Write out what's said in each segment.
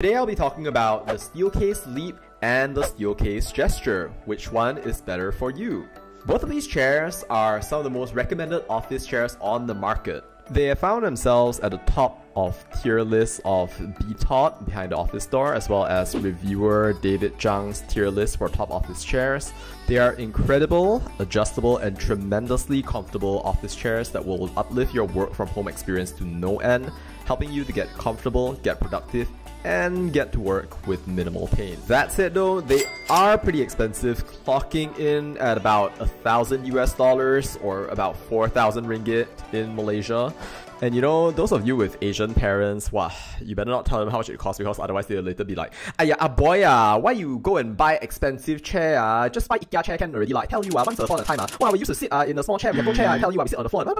Today I'll be talking about the Steelcase Leap and the Steelcase Gesture. Which one is better for you? Both of these chairs are some of the most recommended office chairs on the market. They have found themselves at the top of tier lists of BTOD, Behind the Office Door, as well as reviewer David Chang's tier list for top office chairs. They are incredible, adjustable, and tremendously comfortable office chairs that will uplift your work from home experience to no end, helping you to get comfortable, get productive, and get to work with minimal pain. That said though, they are pretty expensive, clocking in at about $1,000 US or about 4,000 ringgit in Malaysia. And you know, those of you with Asian parents, wow, you better not tell them how much it costs, because otherwise they'll later be like, "Ayah, boy, why you go and buy expensive chair? Just buy Ikea chair can already. Like, I tell you, once upon a time, wow, we used to sit in a small chair, little chair. I tell you, we sit on the floor."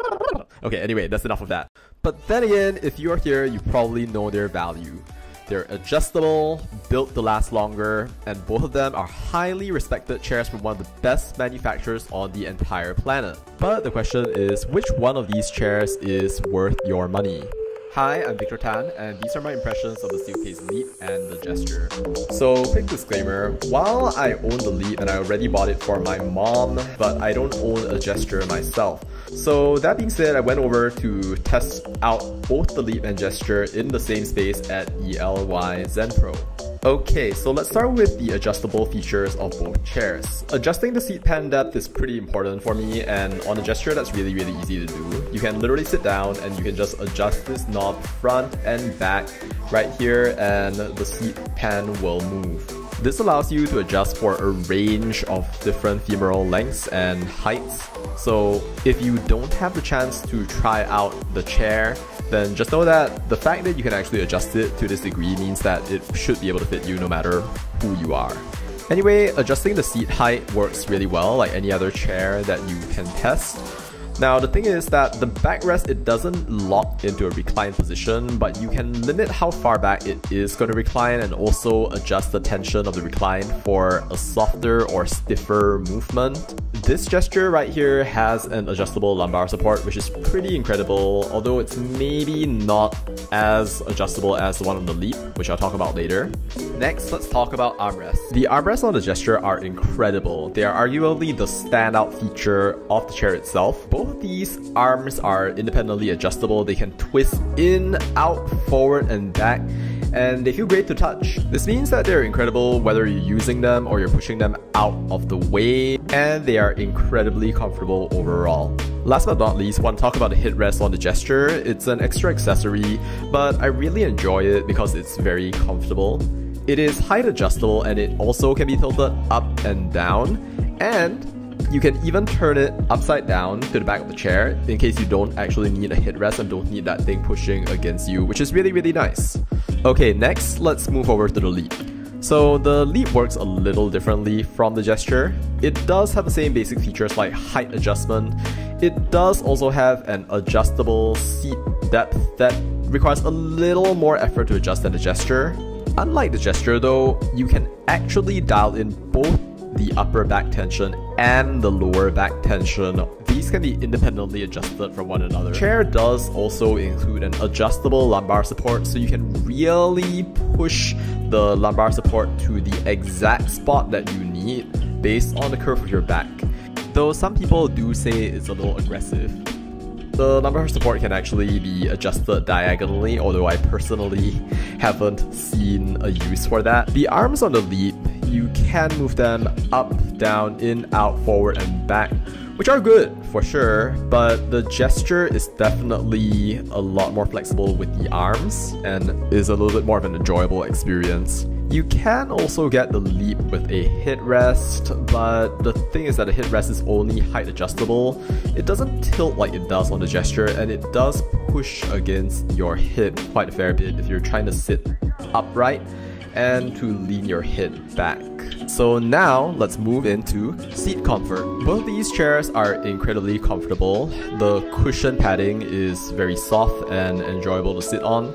Okay, anyway, that's enough of that. But then again, if you're here, you probably know their value. They're adjustable, built to last longer, and both of them are highly respected chairs from one of the best manufacturers on the entire planet. But the question is, which one of these chairs is worth your money? Hi, I'm Victor Tan, and these are my impressions of the Steelcase Leap and the Gesture. So, quick disclaimer, while I own the Leap and I already bought it for my mom, but I don't own a Gesture myself. So that being said, I went over to test out both the Leap and Gesture in the same space at ELY ZenPro. Okay, so let's start with the adjustable features of both chairs. Adjusting the seat pan depth is pretty important for me, and on a Gesture that's really easy to do. You can literally sit down and you can just adjust this knob front and back right here, and the seat pan will move. This allows you to adjust for a range of different femoral lengths and heights. So if you don't have the chance to try out the chair, then just know that the fact that you can actually adjust it to this degree means that it should be able to fit you no matter who you are. Anyway, adjusting the seat height works really well, like any other chair that you can test. Now the thing is that the backrest, it doesn't lock into a reclined position, but you can limit how far back it is going to recline and also adjust the tension of the recline for a softer or stiffer movement. This Gesture right here has an adjustable lumbar support, which is pretty incredible, although it's maybe not as adjustable as the one on the Leap, which I'll talk about later. Next, let's talk about armrests. The armrests on the Gesture are incredible. They are arguably the standout feature of the chair itself. Both these arms are independently adjustable. They can twist in, out, forward, and back, and they feel great to touch. This means that they're incredible whether you're using them or you're pushing them out of the way, and they are incredibly comfortable overall. Last but not least, I want to talk about the headrest on the Gesture. It's an extra accessory, but I really enjoy it because it's very comfortable. It is height adjustable, and it also can be tilted up and down, and you can even turn it upside down to the back of the chair in case you don't actually need a headrest and don't need that thing pushing against you, which is really nice. Okay, next, let's move over to the Leap. So the Leap works a little differently from the Gesture. It does have the same basic features like height adjustment. It does also have an adjustable seat depth that requires a little more effort to adjust than the Gesture. Unlike the Gesture though, you can actually dial in both the upper back tension and the lower back tension. These can be independently adjusted from one another. The chair does also include an adjustable lumbar support, so you can really push the lumbar support to the exact spot that you need based on the curve of your back. Though some people do say it's a little aggressive. The lumbar support can actually be adjusted diagonally, although I personally haven't seen a use for that. The arms on the Leap, you can move them up, down, in, out, forward, and back, which are good for sure, but the Gesture is definitely a lot more flexible with the arms and is a little bit more of an enjoyable experience. You can also get the Leap with a headrest, but the thing is that the headrest is only height adjustable. It doesn't tilt like it does on the Gesture, and it does push against your hip quite a fair bit if you're trying to sit upright and to lean your head back. So now, let's move into seat comfort. Both these chairs are incredibly comfortable. The cushion padding is very soft and enjoyable to sit on.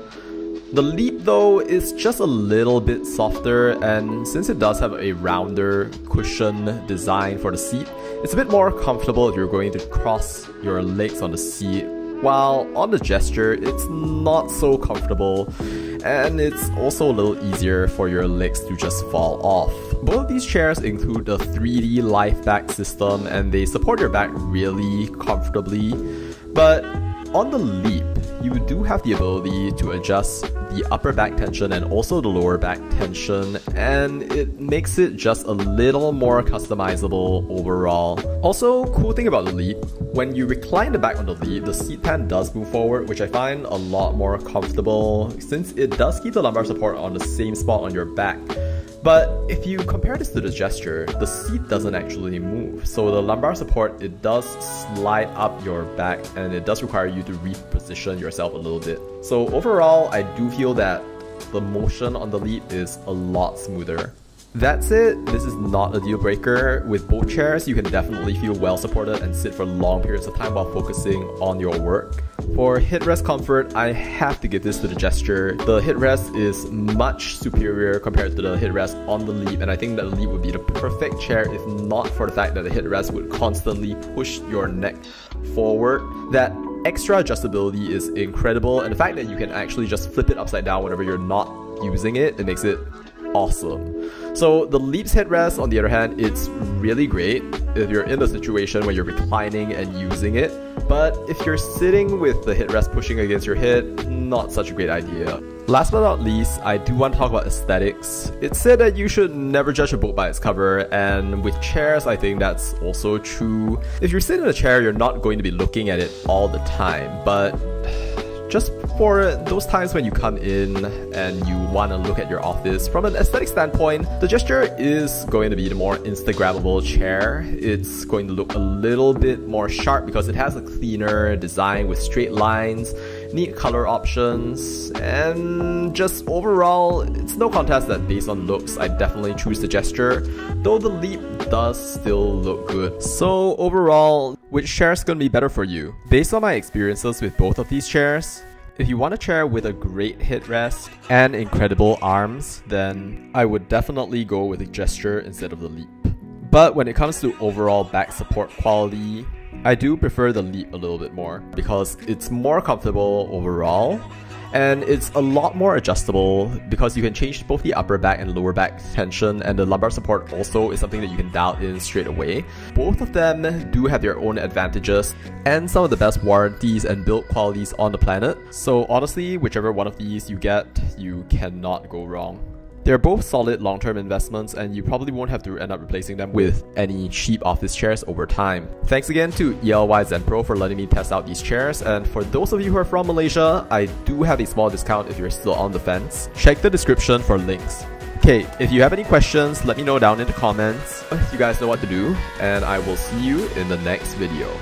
The Leap though is just a little bit softer, and since it does have a rounder cushion design for the seat, it's a bit more comfortable if you're going to cross your legs on the seat. While on the Gesture, it's not so comfortable, and it's also a little easier for your legs to just fall off. Both of these chairs include a 3D life back system and they support your back really comfortably, but on the Leap, you do have the ability to adjust the upper back tension and also the lower back tension, and it makes it just a little more customizable overall. Also, cool thing about the Leap, when you recline the back on the Leap, the seat pan does move forward, which I find a lot more comfortable since it does keep the lumbar support on the same spot on your back. But if you compare this to the Gesture, the seat doesn't actually move, so the lumbar support, it does slide up your back and it does require you to reposition yourself a little bit. So overall, I do feel that the motion on the Leap is a lot smoother. That's it, this is not a deal breaker. With both chairs, you can definitely feel well supported and sit for long periods of time while focusing on your work. For headrest comfort, I have to give this to the Gesture. The headrest is much superior compared to the headrest on the Leap, and I think that the Leap would be the perfect chair if not for the fact that the headrest would constantly push your neck forward. That extra adjustability is incredible, and the fact that you can actually just flip it upside down whenever you're not using it, it makes it awesome. So the Leap's headrest, on the other hand, it's really great if you're in the situation where you're reclining and using it, but if you're sitting with the headrest pushing against your head, not such a great idea. Last but not least, I do want to talk about aesthetics. It's said that you should never judge a book by its cover, and with chairs, I think that's also true. If you're sitting in a chair, you're not going to be looking at it all the time, but just for those times when you come in and you want to look at your office, from an aesthetic standpoint, the Gesture is going to be the more Instagrammable chair. It's going to look a little bit more sharp because it has a cleaner design with straight lines, neat color options, and just overall, it's no contest that based on looks, I definitely choose the Gesture, though the Leap does still look good. So overall, which chair is going to be better for you? Based on my experiences with both of these chairs, if you want a chair with a great headrest and incredible arms, then I would definitely go with the Gesture instead of the Leap. But when it comes to overall back support quality, I do prefer the Leap a little bit more because it's more comfortable overall and it's a lot more adjustable because you can change both the upper back and lower back tension, and the lumbar support also is something that you can dial in straight away. Both of them do have their own advantages and some of the best warranties and build qualities on the planet. So honestly, whichever one of these you get, you cannot go wrong. They're both solid long-term investments, and you probably won't have to end up replacing them with any cheap office chairs over time. Thanks again to ELY ZenPro for letting me test out these chairs, and for those of you who are from Malaysia, I do have a small discount if you're still on the fence. Check the description for links. Okay, if you have any questions, let me know down in the comments. You guys know what to do, and I will see you in the next video.